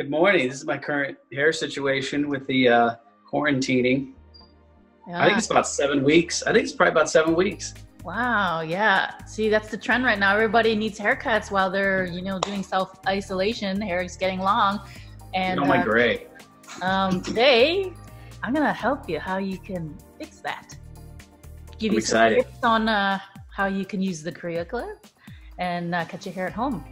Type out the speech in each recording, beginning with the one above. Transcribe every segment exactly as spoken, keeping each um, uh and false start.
Good morning. This is my current hair situation with the uh, quarantining. Yeah. I think it's about seven weeks. I think it's probably about seven weeks. Wow. Yeah. See, that's the trend right now. Everybody needs haircuts while they're, you know, doing self-isolation. Hair is getting long. And oh my uh, gray. Um, today, I'm going to help you how you can fix that. Give I'm you excited. Some tips on uh, how you can use the CreaClip and uh, cut your hair at home.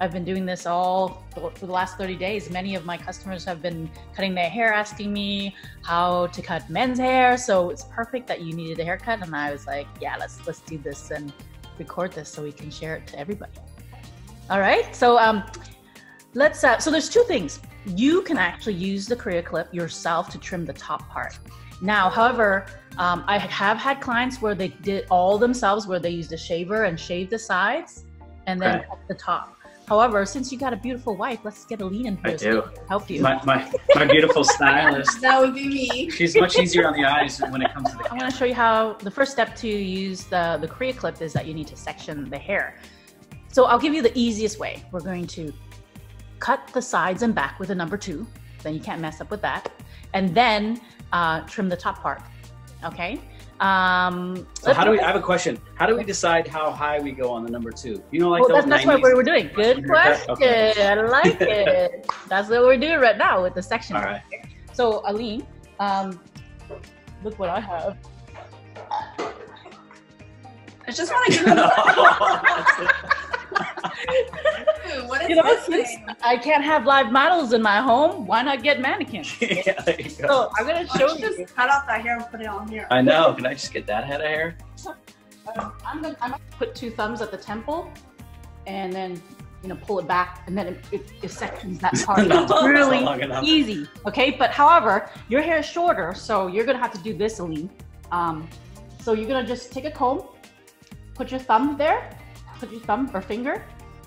I've been doing this all for the last thirty days. Many of my customers have been cutting their hair, asking me how to cut men's hair. So it's perfect that you needed a haircut. And I was like, yeah, let's let's do this and record this so we can share it to everybody. All right, so um, let's, uh, so there's two things. You can actually use the CreaClip yourself to trim the top part. Now, however, um, I have had clients where they did all themselves, where they used a shaver and shaved the sides and then cut the top. However, since you got a beautiful wife, let's get a lean in here. I do. To help you. My, my, my beautiful stylist. That would be me. She's much easier on the eyes when it comes to the hair. I'm going to show you how the first step to use the, the CreaClip is that you need to section the hair. So I'll give you the easiest way. We're going to cut the sides and back with a number two. Then you can't mess up with that. And then uh, trim the top part. Okay? Um, so how do we, I have a question. How do we decide how high we go on the number two? You know, like well, those that's, that's what we were doing. Good question. Okay. I like it. That's what we're doing right now with the section. All right. So Aline, um, look what I have. I just want to give it a What is you know, this I can't have live models in my home. Why not get mannequins? Yeah, there you go. So I'm going to show this. Cut off that hair and put it on here. I know. Can I just get that head of hair? Uh, I'm going to put two thumbs at the temple and then, you know, pull it back. And then it, it, it sections that part. No, it's really easy. Okay. But however, your hair is shorter. So you're going to have to do this, Aline. Um, so you're going to just take a comb. Put your thumb there, put your thumb or finger,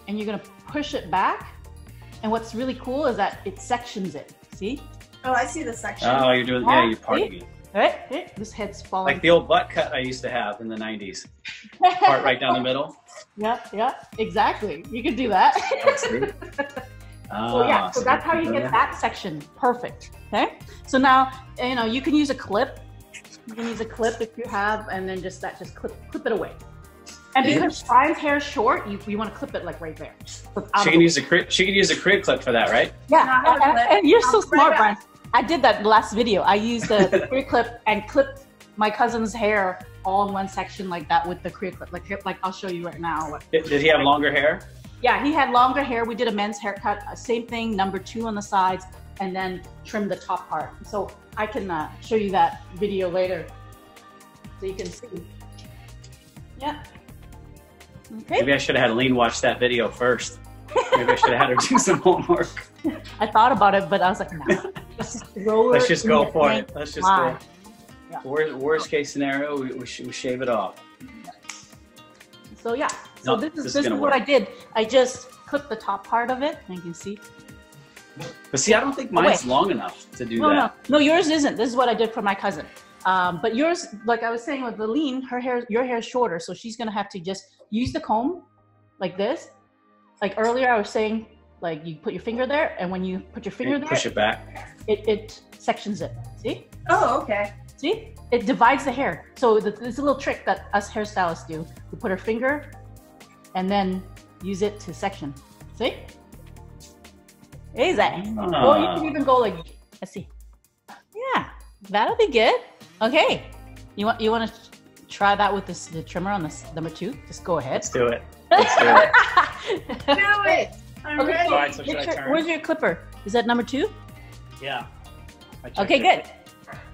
and you're gonna push it back. And what's really cool is that it sections it. See? Oh, I see the section. Oh, you're doing, yeah, yeah you're parting it. Right, right, this head's falling. Like the old butt cut I used to have in the nineties. Part right down the middle. Yep, yep, exactly. You could do that. That's true. So yeah, so that's how you get that section. Perfect, okay? So now, you know, you can use a clip. You can use a clip if you have, and then just that, just clip, clip it away. And because Brian's hair is short, you, you want to clip it like right there. She can use a she can use a CreaClip for that, right? Yeah, and, and, and you're so smart, Brian. I did that last video. I used the, the CreaClip and clipped my cousin's hair all in one section like that with the CreaClip. Like, like I'll show you right now. What, did, did he have longer hair? Yeah, he had longer hair. We did a men's haircut, same thing, number two on the sides, and then trim the top part. So I can uh, show you that video later, so you can see. Yeah. Okay. Maybe I should have had Aline watch that video first. Maybe I should have had her do some homework. I thought about it, but I was like, no. Let's just, Let's just go for tank. it. Let's just wow. go. Yeah. Worst, worst case scenario, we, we, we shave it off. So yeah, so no, this is, this is, this is what I did. I just clipped the top part of it, and you can see. But see, I don't think mine's Wait. long enough to do no, that. No, no, yours isn't. This is what I did for my cousin. Um, but yours, like I was saying with Aline, her hair, your hair is shorter, so she's gonna have to just use the comb like this. Like earlier, I was saying, like you put your finger there, and when you put your finger you there, push it back. It it sections it. See? Oh, okay. See? It divides the hair. So the, it's a little trick that us hairstylists do. We put our finger, and then use it to section. See? Easy. Uh, well, you can even go like, let's see. Yeah, that'll be good. Okay, you want you want to try that with this the trimmer on this number two? Just go ahead. Let's do it. Let's do it. do it. I'm okay. ready. All right, so should I turn? Where's your clipper? Is that number two? Yeah. Okay, good. It.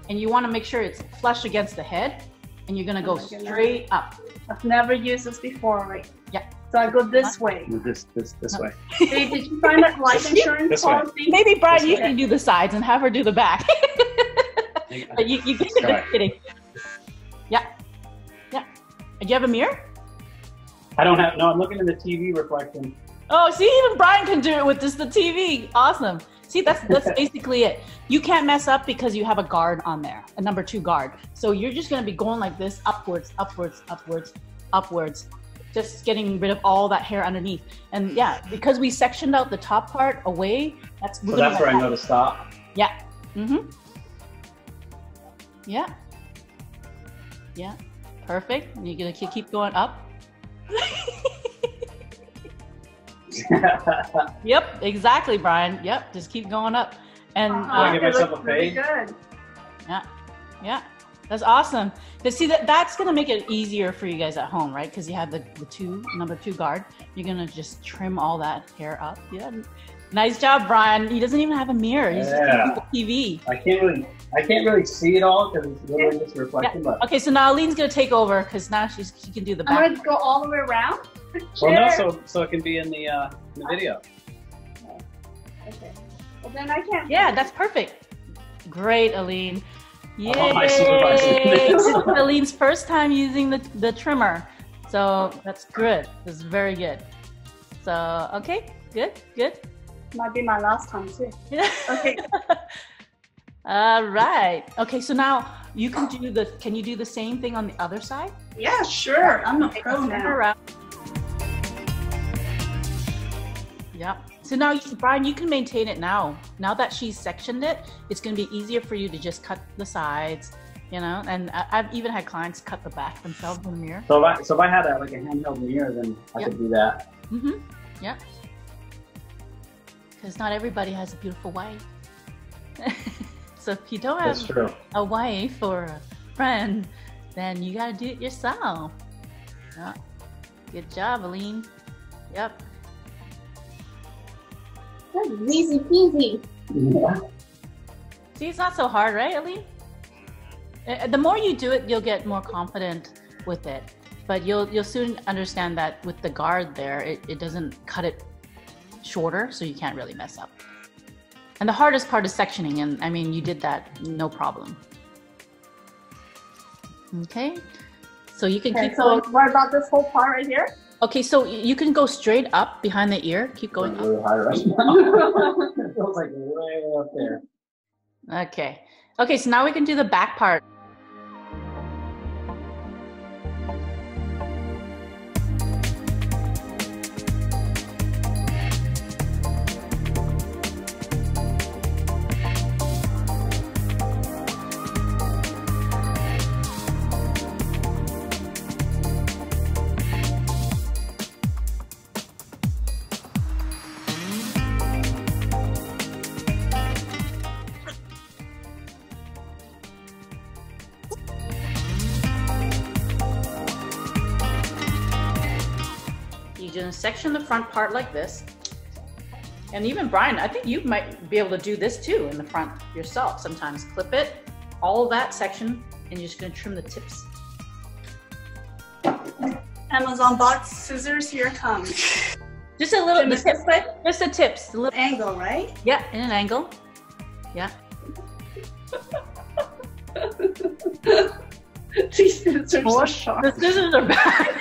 And you want to make sure it's flush against the head, and you're gonna go oh straight goodness. up. I've never used this before, right? Yeah. So I go this way. This this this no. way. Hey, did you find that life insurance policy? Maybe Brian, you can do the sides and have her do the back. But you, you get it, just kidding. Yeah, yeah. Do you have a mirror? I don't have, no, I'm looking at the T V reflection. Oh, see, even Brian can do it with just the T V. Awesome. See, that's, that's basically it. You can't mess up because you have a guard on there, a number two guard. So you're just gonna be going like this, upwards, upwards, upwards, upwards. just getting rid of all that hair underneath. And yeah, because we sectioned out the top part away, that's so that's where I know to stop. Yeah. Mm-hmm. Yeah. Yeah. Perfect. And you're gonna keep going up. Yep. Exactly, Brian. Yep. Just keep going up. And uh, I give myself a fade. Good. Yeah. Yeah. That's awesome. But see, that that's gonna make it easier for you guys at home, right? Because you have the, the two number two guard. You're gonna just trim all that hair up. Yeah. Nice job, Brian. He doesn't even have a mirror. He's yeah. just the T V. I can't really, I can't really see it all because it's literally yeah. just reflecting. Yeah. Okay, so now Aline's gonna take over because now she's she can do the back. I'm gonna go all the way around. Well, no, so so it can be in the uh, in the video. Okay. Okay. Well, then I can't. Yeah, that's perfect. Great, Aline. Yay! This is Aline's first time using the, the trimmer. So that's good. That's very good. So, okay, good, good. Might be my last time too. Okay. All right. Okay, so now you can do the, can you do the same thing on the other side? Yeah, sure. I'm a pro now. Yeah. So now, you, Brian, you can maintain it now. Now that she's sectioned it, it's going to be easier for you to just cut the sides, you know. And I, I've even had clients cut the back themselves in the mirror. So if I, so if I had a, like a handheld mirror, then I yep. could do that. Mm-hmm. Yeah. Because not everybody has a beautiful wife. So if you don't have true. a wife or a friend, then you got to do it yourself. Yeah. Good job, Aline. Yep. That's easy peasy. Yeah. See, it's not so hard, right, Aline? The more you do it, you'll get more confident with it. But you'll you'll soon understand that with the guard there, it, it doesn't cut it shorter, so you can't really mess up. And the hardest part is sectioning, and I mean, you did that, no problem. Okay, so you can okay, keep so going. What about this whole part right here? Okay, so you can go straight up behind the ear. Keep going up. Really high right now. It feels like way up there. Okay. Okay, so now we can do the back part. Section the front part like this, and even Brian, I think you might be able to do this too in the front yourself sometimes. Clip it, all that section, and you're just going to trim the tips. Amazon box scissors, here comes. Just a little, the tips, just the tips, a little angle, right? Yeah, in an angle. Yeah. These scissors are sharp. The scissors are bad.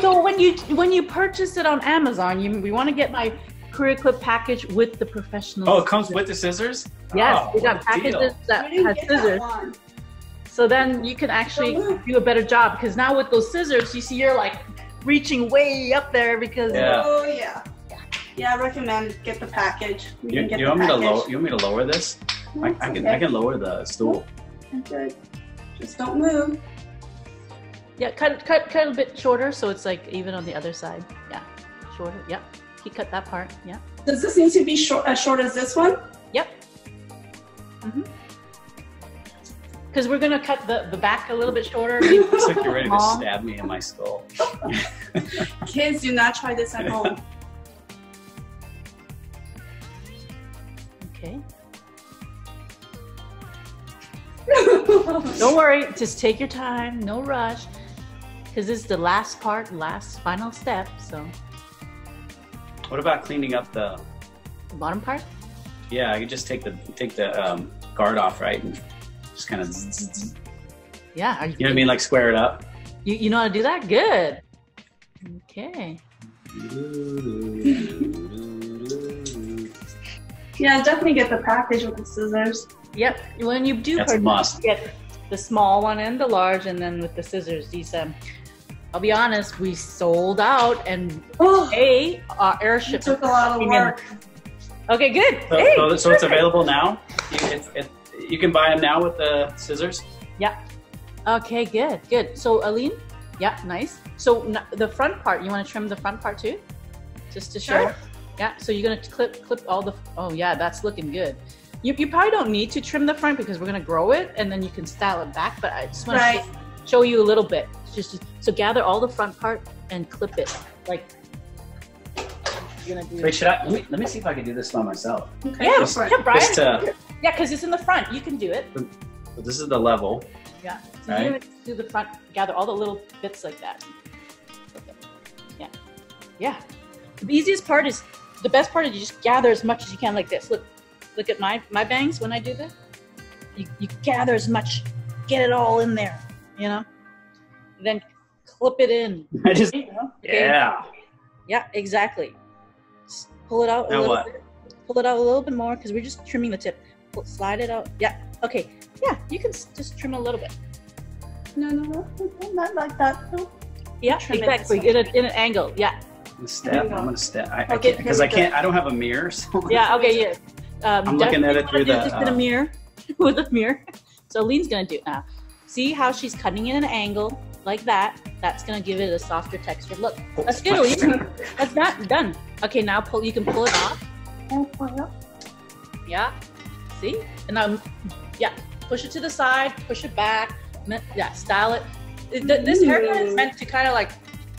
So when you when you purchase it on Amazon, you we want to get my CreaClip package with the professional. Oh, it comes scissors. with the scissors? Yes, oh, we got packages deal. that have scissors. That so then you can actually do a better job, because now with those scissors, you see you're like reaching way up there because yeah. Oh yeah. Yeah. Yeah, I recommend get the package. We you, can get you the want package. me to lower you want me to lower this? No, I, I can okay. I can lower the stool. I'm good. Just don't move. Yeah, cut, cut, cut a bit shorter, so it's like even on the other side. Yeah, shorter. Yep, yeah. He cut that part. Yeah. Does this need to be short, as short as this one? Yep. Mm-hmm. Because we're gonna cut the the back a little bit shorter. It's like you're ready to stab me in my skull. Kids, do not try this at home. Okay. Don't worry. Just take your time. No rush. Because this is the last part, last final step, so. What about cleaning up the... the bottom part? Yeah, I could just take the take the um, guard off, right? And just kind of... Yeah. Are you, you know what I mean? Like square it up. You, you know how to do that? Good. Okay. Yeah, definitely get the package with the scissors. Yep. When you do purchase, you get the small one and the large, and then with the scissors, these um, I'll be honest, we sold out and oh, a uh, airship. It took a lot of work. In. Okay, good. So, hey, so, so it's available now. You, it, it, you can buy them now with the scissors. Yeah. Okay, good, good. So Aline, yeah, nice. So n the front part, you want to trim the front part too, just to show. Sure. Yeah. So you're gonna clip, clip all the. Oh yeah, that's looking good. You, you probably don't need to trim the front because we're gonna grow it and then you can style it back. But I just want right. to. Show you a little bit. Just so gather all the front part and clip it. Like you're gonna do. Wait, should I? Let me, let me see if I can do this by myself. Okay. Yeah, just, yeah, Brian. Just, uh, yeah, because it's in the front. You can do it. This is the level. Yeah. So right. you're gonna do the front. Gather all the little bits like that. Yeah. Yeah. The easiest part is the best part is you just gather as much as you can like this. Look, look at my my bangs when I do this. You you gather as much. Get it all in there. You know, then clip it in. I just, you know? Okay. Yeah. Yeah, exactly. Just pull it out now a little what? bit. Pull it out a little bit more because we're just trimming the tip. Pull, slide it out. Yeah. Okay. Yeah, you can just trim a little bit. No, no, no, not like that. No. Yeah, exactly. In, a, in an angle. Yeah. I'm going to step. Because I can't, I don't have a mirror. So yeah, okay, yeah. Um, I'm looking at it through the. Just uh, in a mirror with a mirror. So Lean's going to do it now. See how she's cutting it at an angle like that? That's gonna give it a softer texture. Look, that's good. That's not done. Okay, now pull. You can pull it off. Yeah. See? And now, yeah. Push it to the side. Push it back. Yeah. Style it. This haircut is meant to kind of like,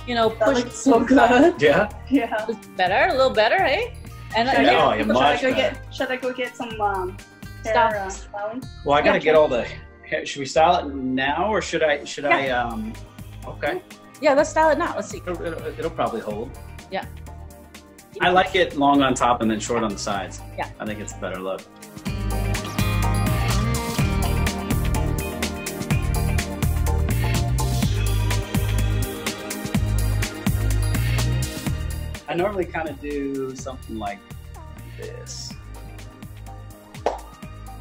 you know, push. That so good. Yeah. Yeah. Better, a little better, hey? And should, yeah, I, get, should I go get? Should I go get some um, hair uh, styling? Well, I gotta yeah. get all the. Should we style it now, or should I? Should yeah. I? Um, okay. Yeah, let's style it now. Let's see. It'll, it'll, it'll probably hold. Yeah. I like it long on top and then short on the sides. Yeah. I think it's a better look. I normally kind of do something like this.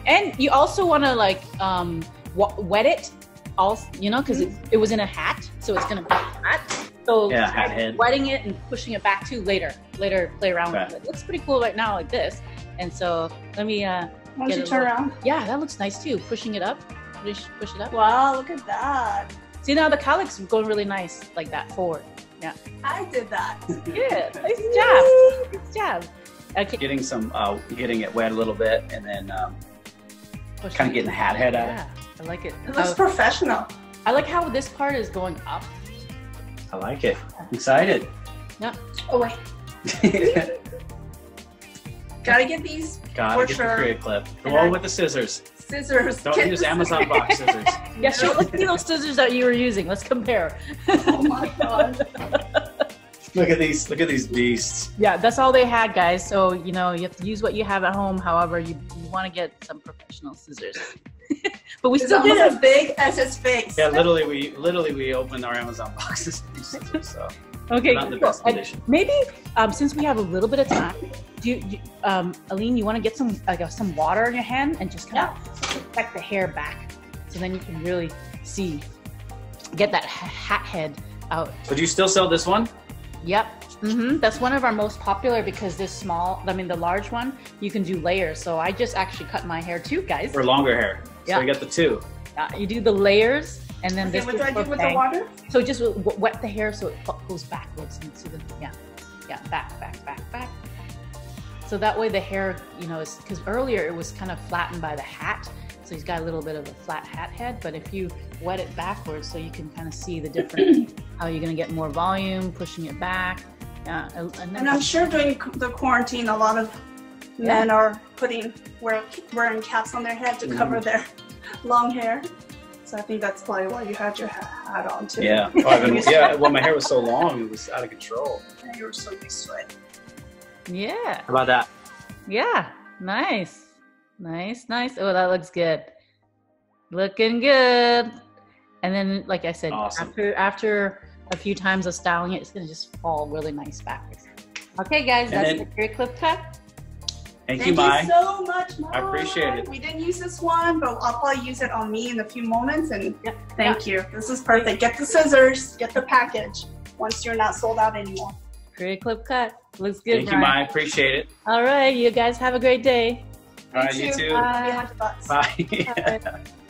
And you also want to like um, wet it, all you know, because mm-hmm. it, it was in a hat, so it's gonna be hot. So yeah, hat head. Wetting it and pushing it back too later. Later, play around right. with it. It looks pretty cool right now, like this. And so let me. Uh, Why don't you turn around? Yeah, that looks nice too. Pushing it up, push, push it up. Wow, look at that. See now the calyx is going really nice like that forward. Yeah. I did that. Yeah, nice job. Nice job. Okay. Getting some, uh, getting it wet a little bit, and then. Um, Kind of getting the hat head out. Yeah, I like it. It looks oh, professional. I like how this part is going up. I like it. I'm excited. Yeah. Oh wait. Gotta get these. Gotta get sure. the CreaClip. The one with the scissors. Scissors. Don't use Amazon box scissors. Yeah, sure. Let's see those scissors that you were using. Let's compare. Oh my god. Look at these. Look at these beasts. Yeah, that's all they had, guys. So you know, you have to use what you have at home. However, you, you want to get some professional scissors. But we it's still did as big as his face. Yeah, literally, we literally we opened our Amazon boxes. So okay, not in the best condition. I, maybe um, since we have a little bit of time, do you, you um, Aline, you want to get some like uh, some water in your hand and just kind of yeah. protect the hair back, so then you can really see, get that hat head out. Would you still sell this one? Yep, mm-hmm. That's one of our most popular because this small, I mean the large one, you can do layers. So I just actually cut my hair too, guys. For longer hair, yeah. So you got the two. Uh, you do the layers and then okay, this what do I do with the water? So just wet the hair so it goes backwards. And so the, yeah, yeah, back, back, back, back. So that way the hair, you know, is because earlier it was kind of flattened by the hat. So he's got a little bit of a flat hat head, but if you wet it backwards so you can kind of see the difference, how you're going to get more volume, pushing it back. Yeah, and, then and I'm sure during the quarantine, a lot of yeah. men are putting wear, wearing caps on their head to mm. cover their long hair. So I think that's probably why you had your hat on too. Yeah, oh, been, yeah. Well, my hair was so long, it was out of control. Yeah, you were so used to it. Yeah. How about that? Yeah, nice. Nice, nice. Oh, that looks good. Looking good. And then, like I said, awesome. after after a few times of styling it, it's gonna just fall really nice backwards. Okay, guys, and that's then, the CreaClip cut. Thank, Thank you, Mai. Thank you so much, Mai. I appreciate it. We didn't use this one, but I'll probably use it on me in a few moments. And yep. Thank yeah. you. This is perfect. Get the scissors. Get the package. Once you're not sold out anymore. CreaClip cut. Looks good. Thank Brian. you, Mai. Appreciate it. All right, you guys have a great day. All right, you too. Bye. Bye. Bye.